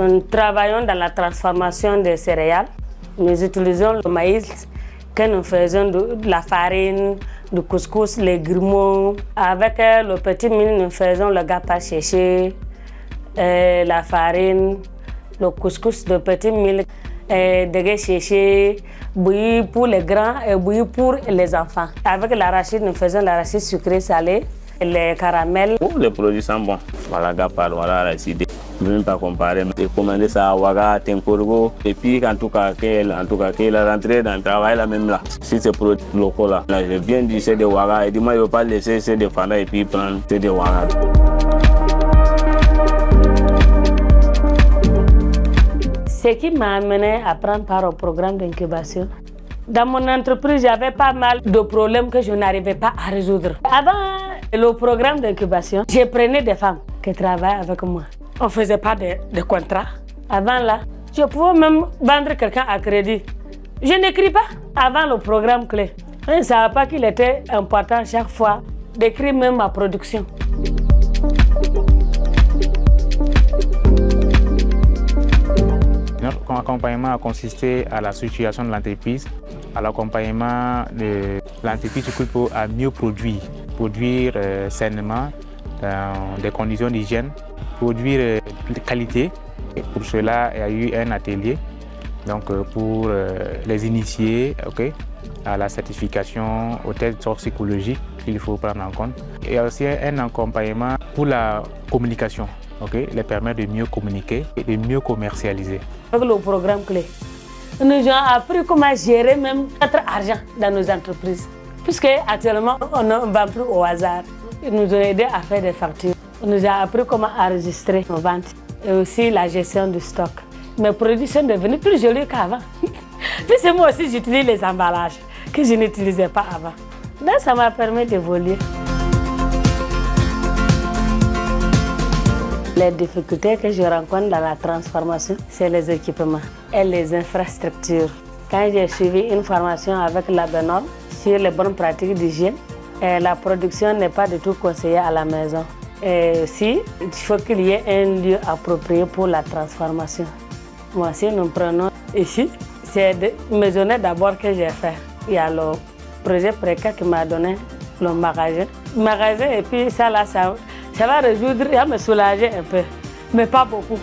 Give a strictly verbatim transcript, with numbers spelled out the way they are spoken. Nous travaillons dans la transformation des céréales. Nous utilisons le maïs que nous faisons de la farine, du couscous, les grumeaux. Avec le petit mil, nous faisons le gapa séché, la farine, le couscous de petit mil, dégé séché, bouilli pour les grands et bouilli pour les enfants. Avec l'arachide, nous faisons l'arachide sucré salé, les caramels. Oh, les produits sont bons. Voilà gapa, voilà l'arachide. Même pas comparer, j'ai commandé ça à Wagga, Tengkorgo. Et puis, en tout cas, qu'elle est rentrée dans le travail là même là. Si c'est produit local là, là, je viens du de Wagga et dis-moi, je ne vais pas laisser ces de Fana et puis prendre ces de Wagga. Ce qui m'a amené à prendre part au programme d'incubation. Dans mon entreprise, j'avais pas mal de problèmes que je n'arrivais pas à résoudre. Avant le programme d'incubation, je prenais des femmes qui travaillent avec moi. On ne faisait pas de, de contrat. Avant là, je pouvais même vendre quelqu'un à crédit. Je n'écris pas avant le programme clé. Je ne savais pas qu'il était important chaque fois d'écrire même ma production. Notre accompagnement a consisté à la situation de l'entreprise, à l'accompagnement de l'entreprise à mieux produire, produire euh, sainement, dans des conditions d'hygiène, produire de qualité. Et pour cela, il y a eu un atelier donc, pour les initier okay, à la certification, aux tests toxicologiques qu'il faut prendre en compte. Il y a aussi un accompagnement pour la communication, okay, les permet de mieux communiquer et de mieux commercialiser. Avec le programme clé, nous avons appris comment gérer même notre argent dans nos entreprises, puisque actuellement on ne vend plus au hasard. Ils nous ont aidés à faire des factures. On nous a appris comment enregistrer nos ventes et aussi la gestion du stock. Mes produits sont devenus plus jolis qu'avant. Puis c'est moi aussi, j'utilise les emballages que je n'utilisais pas avant. Donc ça m'a permis d'évoluer. Les difficultés que je rencontre dans la transformation, c'est les équipements et les infrastructures. Quand j'ai suivi une formation avec l'A B N O R sur les bonnes pratiques d'hygiène, la production n'est pas du tout conseillée à la maison. Et aussi, il faut qu'il y ait un lieu approprié pour la transformation. Moi aussi, nous prenons ici, c'est des maisonnettes d'abord que j'ai fait. Il y a le projet préca qui m'a donné le magasin. Le magasin et puis ça là, ça, ça va résoudre, ça va me soulager un peu, mais pas beaucoup.